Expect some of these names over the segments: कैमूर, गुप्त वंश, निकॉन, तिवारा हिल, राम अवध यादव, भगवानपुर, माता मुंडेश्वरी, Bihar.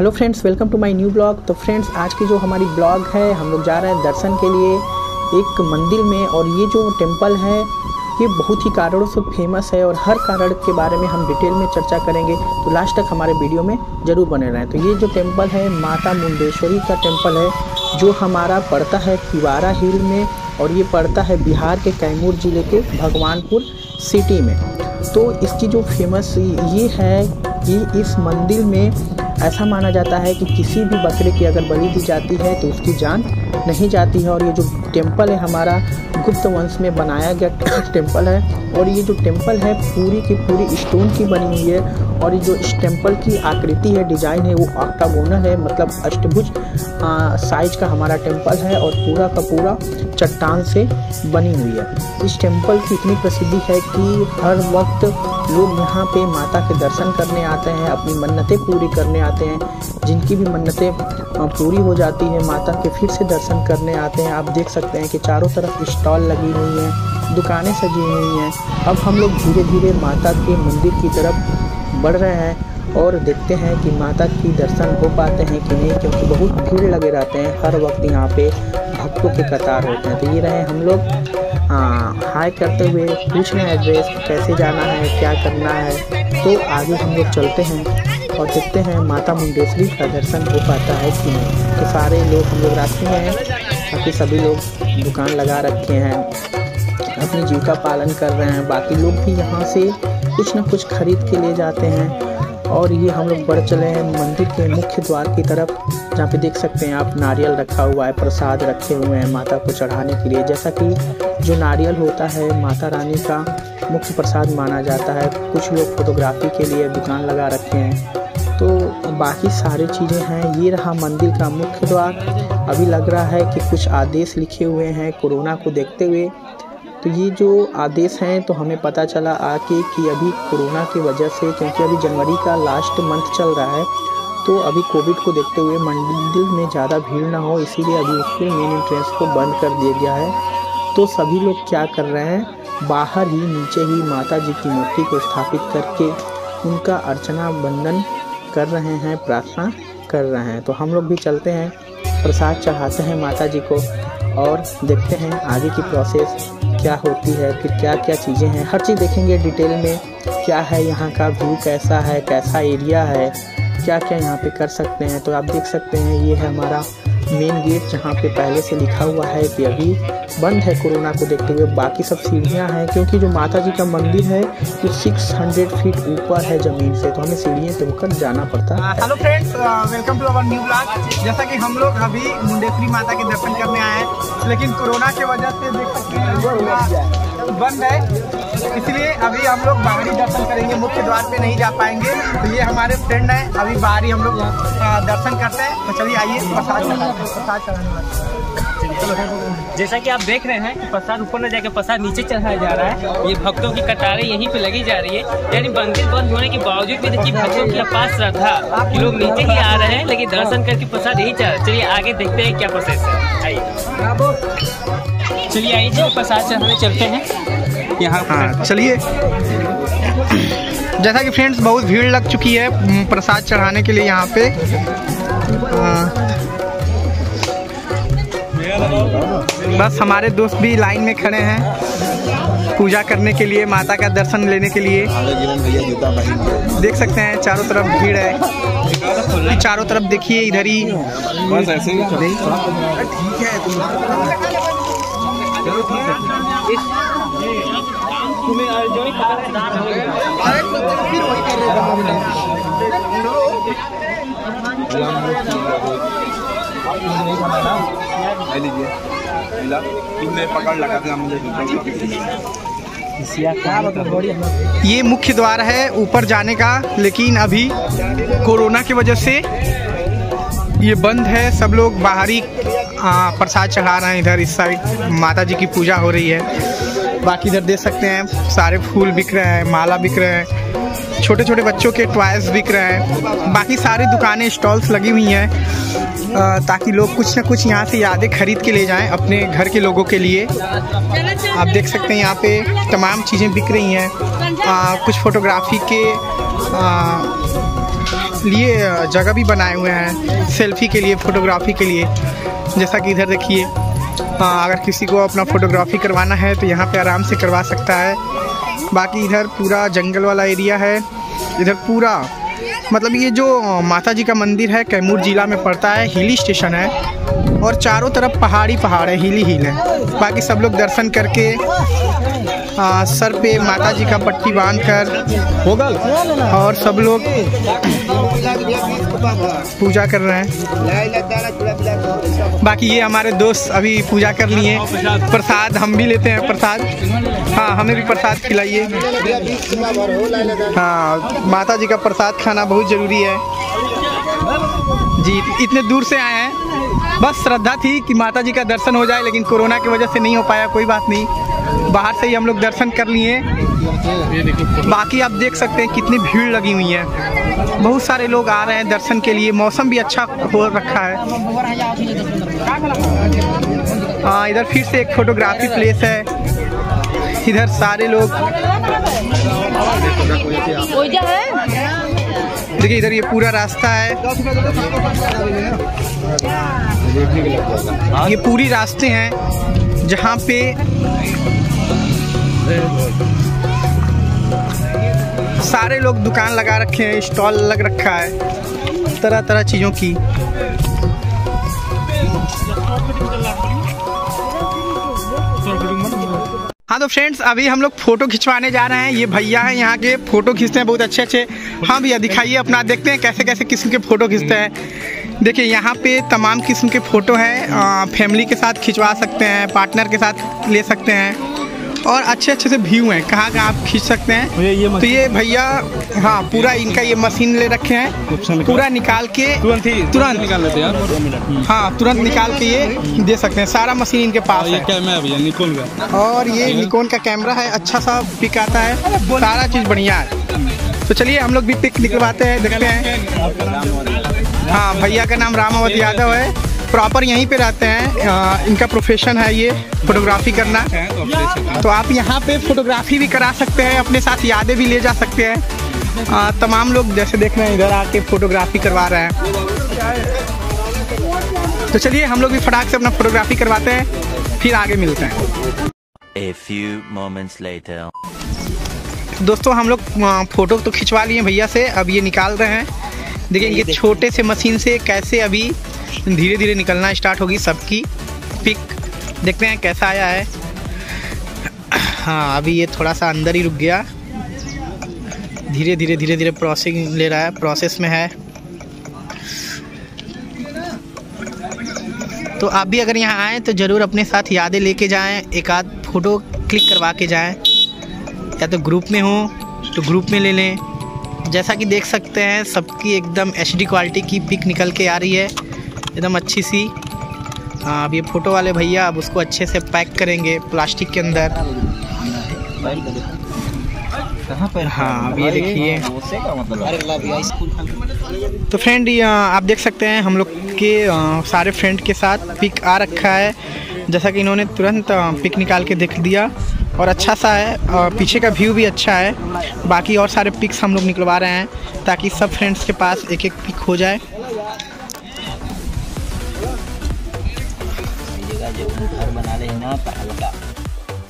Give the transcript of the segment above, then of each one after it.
Hello friends, welcome to my new blog. तो friends, आज की जो हमारी ब्लॉग है, हम लोग जा रहे हैं दर्शन के लिए एक मंदिर में। और ये जो टेंपल है ये बहुत ही कारणों से फेमस है और हर कारण के बारे में हम डिटेल में चर्चा करेंगे, तो लास्ट तक हमारे वीडियो में ज़रूर बने रहें। तो ये जो टेंपल है माता मुंडेश्वरी का टेंपल है, जो हमारा पड़ता है तिवारा हिल में और ये पड़ता है बिहार के कैमूर ज़िले के भगवानपुर सिटी में। तो इसकी जो फेमस ये है कि इस मंदिर में ऐसा माना जाता है कि किसी भी बकरे की अगर बलि दी जाती है तो उसकी जान नहीं जाती है। और ये जो टेंपल है हमारा गुप्त वंश में बनाया गया टेंपल है। और ये जो टेंपल है पूरी की पूरी स्टोन की बनी हुई है। और ये जो इस टेंपल की आकृति है, डिज़ाइन है, वो ऑक्टागोनल है, मतलब अष्टभुज साइज का हमारा टेंपल है और पूरा का पूरा चट्टान से बनी हुई है। इस टेंपल की इतनी प्रसिद्धि है कि हर वक्त लोग यहाँ पे माता के दर्शन करने आते हैं, अपनी मन्नतें पूरी करने आते हैं। जिनकी भी मन्नतें पूरी हो जाती है माता के फिर से दर्शन करने आते हैं। आप देख सकते हैं कि चारों तरफ स्टॉल लगी हुई हैं, दुकानें सजी हुई हैं। अब हम लोग धीरे धीरे माता के मंदिर की तरफ बढ़ रहे हैं और देखते हैं कि माता की दर्शन हो पाते हैं कि नहीं, क्योंकि बहुत भीड़ लगे रहते हैं। हर वक्त यहाँ पे भक्तों के कतार होते हैं। तो ये रहे हम लोग हाय करते हुए पूछ रहे हैं एड्रेस, कैसे जाना है, क्या करना है। तो आगे हम लोग चलते हैं और देखते हैं माता मुंडेश्वरी का दर्शन हो पाता है कि नहीं। तो सारे लोग हम लोग रास्ते में हैं, बाकी सभी लोग दुकान लगा रखे हैं, अपनी जीविका पालन कर रहे हैं। बाकी लोग भी यहाँ से कुछ ना कुछ खरीद के ले जाते हैं। और ये हम लोग बढ़ चले हैं मंदिर के मुख्य द्वार की तरफ, जहाँ पे देख सकते हैं आप नारियल रखा हुआ है, प्रसाद रखे हुए हैं माता को चढ़ाने के लिए। जैसा कि जो नारियल होता है माता रानी का मुख्य प्रसाद माना जाता है। कुछ लोग फोटोग्राफी के लिए दुकान लगा रखे हैं। तो बाकी सारी चीज़ें हैं। ये रहा मंदिर का मुख्य द्वार। अभी लग रहा है कि कुछ आदेश लिखे हुए हैं कोरोना को देखते हुए। तो ये जो आदेश हैं, तो हमें पता चला आके कि अभी कोरोना की वजह से, क्योंकि अभी जनवरी का लास्ट मंथ चल रहा है, तो अभी कोविड को देखते हुए मंदिर में ज़्यादा भीड़ ना हो, इसीलिए अभी उसके मेन एंट्रेंस को बंद कर दिया गया है। तो सभी लोग क्या कर रहे हैं, बाहर ही नीचे ही माता जी की मूर्ति को स्थापित करके उनका अर्चना वंदन कर रहे हैं, प्रार्थना कर रहे हैं। तो हम लोग भी चलते हैं, प्रसाद चढ़ाते हैं माता जी को और देखते हैं आगे की प्रोसेस क्या होती है, फिर क्या क्या चीज़ें हैं। हर चीज़ देखेंगे डिटेल में, क्या है यहाँ का व्यू, कैसा है, कैसा एरिया है, क्या क्या यहाँ पे कर सकते हैं। तो आप देख सकते हैं ये है हमारा मेन गेट, जहाँ पे पहले से लिखा हुआ है कि अभी बंद है कोरोना को देखते हुए। बाकी सब सीढ़ियाँ हैं, क्योंकि जो माता जी का मंदिर है वो 600 फीट ऊपर है ज़मीन से, तो हमें सीढ़ियों से होकर जाना पड़ता है। Hello friends, welcome to our new blog. जैसा कि हम लोग अभी मुंडेश्वरी माता के दर्शन करने आए हैं, लेकिन कोरोना की वजह से देख सकते हैं बंद है, इसलिए अभी हम लोग बाहरी दर्शन करेंगे, मुख्य द्वार पे नहीं जा पाएंगे। तो ये हमारे फ्रेंड हैं, अभी बाहरी हम लोग दर्शन करते हैं। तो चलिए आइए, प्रसाद चढ़ाने वाले। जैसा कि आप देख रहे हैं कि प्रसाद ऊपर न जाकर प्रसाद नीचे चढ़ाया जा रहा है। ये भक्तों की कतारें यहीं पे लगी जा रही है, यानी मंदिर बंद होने के बावजूद भी देखिए भक्तों की पास श्रद्धा कि लोग नीचे ही आ रहे हैं, लेकिन दर्शन करके प्रसाद यही चढ़ा। चलिए आगे देखते हैं क्या प्रोसेस है, आइए। चलिए आइए, जो प्रसाद चढ़ाने चलते हैं यहाँ। हाँ चलिए, जैसा कि फ्रेंड्स बहुत भीड़ लग चुकी है प्रसाद चढ़ाने के लिए यहाँ पे। बस हमारे दोस्त भी लाइन में खड़े हैं पूजा करने के लिए, माता का दर्शन लेने के लिए। देख सकते हैं चारों तरफ भीड़ है, चारों तरफ देखिए, इधर ही बस ऐसे ही ठीक है। ये मुख्य द्वार है ऊपर जाने का, लेकिन अभी कोरोना की वजह से ये बंद है। सब लोग बाहरी प्रसाद चढ़ा रहे हैं। इधर इस साइड माता जी की पूजा हो रही है। बाकी इधर देख सकते हैं सारे फूल बिक रहे हैं, माला बिक रहे हैं, छोटे छोटे बच्चों के टॉयज बिक रहे हैं। बाकी सारी दुकानें स्टॉल्स लगी हुई हैं, ताकि लोग कुछ ना कुछ यहाँ से यादें खरीद के ले जाएं अपने घर के लोगों के लिए। आप देख सकते हैं यहाँ पे तमाम चीज़ें बिक रही हैं। कुछ फोटोग्राफी के लिए जगह भी बनाए हुए हैं सेल्फी के लिए, फ़ोटोग्राफी के लिए। जैसा कि इधर देखिए, अगर किसी को अपना फ़ोटोग्राफी करवाना है तो यहाँ पे आराम से करवा सकता है। बाकी इधर पूरा जंगल वाला एरिया है। इधर पूरा मतलब ये जो माता जी का मंदिर है कैमूर ज़िला में पड़ता है, हिली स्टेशन है और चारों तरफ पहाड़ी पहाड़ है, हिली हिल है। बाकी सब लोग दर्शन करके सर पे माता जी का पट्टी बांध कर और सब लोग पूजा कर रहे हैं। बाकी ये हमारे दोस्त अभी पूजा कर लिए, प्रसाद हम भी लेते हैं। प्रसाद, हाँ हमें भी प्रसाद खिलाइए। हाँ माता जी का प्रसाद खाना बहुत ज़रूरी है जी। इतने दूर से आए हैं, बस श्रद्धा थी कि माता जी का दर्शन हो जाए, लेकिन कोरोना की वजह से नहीं हो पाया। कोई बात नहीं, बाहर से ही हम लोग दर्शन कर लिए। बाकी आप देख सकते हैं कितनी भीड़ लगी हुई है, बहुत सारे लोग आ रहे हैं दर्शन के लिए। मौसम भी अच्छा हो रखा है। हाँ इधर फिर से एक फोटोग्राफी प्लेस है। इधर सारे लोग देखिए, इधर ये पूरा रास्ता है, ये पूरी रास्ते हैं जहाँ पे सारे लोग दुकान लगा रखे हैं, स्टॉल लग रखा है तरह तरह चीज़ों की। हाँ तो फ्रेंड्स, अभी हम लोग फ़ोटो खिंचवाने जा रहे हैं। ये भैया हैं यहाँ के, फ़ोटो खींचते हैं बहुत अच्छे। हाँ भैया दिखाइए अपना, देखते हैं कैसे कैसे किस्म के फ़ोटो खींचते हैं। देखिए यहाँ पे तमाम किस्म के फ़ोटो हैं, फैमिली के साथ खिंचवा सकते हैं, पार्टनर के साथ ले सकते हैं और अच्छे अच्छे से व्यू हैं, कहाँ कहाँ आप खींच सकते हैं। तो ये भैया, हाँ पूरा इनका ये मशीन ले रखे हैं, पूरा निकाल के तुरंत निकाल लेते हैं। हाँ तुरंत निकाल के ये दे सकते हैं, सारा मशीन इनके पास है। कैमरा भैया निकॉन का, और ये निकॉन का कैमरा है, अच्छा सा पिक आता है, सारा चीज़ बढ़िया है। तो चलिए हम लोग भी पिक निकलवाते हैं, देखते हैं। हाँ भैया का नाम राम अवध यादव है, प्रॉपर यहीं पे रहते हैं। इनका प्रोफेशन है ये फोटोग्राफी करना। तो आप यहाँ पे फोटोग्राफी भी करा सकते हैं, अपने साथ यादें भी ले जा सकते हैं। तमाम लोग जैसे देख रहे हैं इधर आके फोटोग्राफी करवा रहे हैं। तो चलिए हम लोग भी फटाक से अपना फोटोग्राफी करवाते हैं, फिर आगे मिलते हैं। A few moments later. दोस्तों हम लोग फ़ोटो तो खिंचवा लिए भैया से, अब ये निकाल रहे हैं। देखिए इनके छोटे से मशीन से कैसे अभी धीरे धीरे निकलना स्टार्ट होगी सबकी पिक, देखते हैं कैसा आया है। हाँ अभी ये थोड़ा सा अंदर ही रुक गया, धीरे धीरे धीरे धीरे प्रोसेसिंग ले रहा है, प्रोसेस में है। तो आप भी अगर यहाँ आएँ तो ज़रूर अपने साथ यादें लेके जाएँ, एक आध फ़ोटो क्लिक करवा के जाएँ, या तो ग्रुप में हो तो ग्रुप में ले लें। जैसा कि देख सकते हैं सबकी एकदम एचडी क्वालिटी की पिक निकल के आ रही है, एकदम अच्छी सी। अब ये फ़ोटो वाले भैया अब उसको अच्छे से पैक करेंगे प्लास्टिक के अंदर। हाँ अब ये देखिए। तो फ्रेंड आप देख सकते हैं हम लोग के सारे फ्रेंड के साथ पिक आ रखा है, जैसा कि इन्होंने तुरंत पिक निकाल के देख दिया और अच्छा सा है, और पीछे का व्यू भी अच्छा है। बाकी और सारे पिक्स हम लोग निकलवा रहे हैं ताकि सब फ्रेंड्स के पास एक एक पिक हो जाए।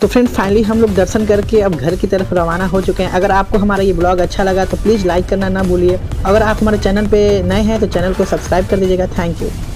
तो फ्रेंड्स फाइनली हम लोग दर्शन करके अब घर की तरफ रवाना हो चुके हैं। अगर आपको हमारा ये ब्लॉग अच्छा लगा तो प्लीज़ लाइक करना ना भूलिए। अगर आप हमारे चैनल पे नए हैं तो चैनल को सब्सक्राइब कर दीजिएगा। Thank you.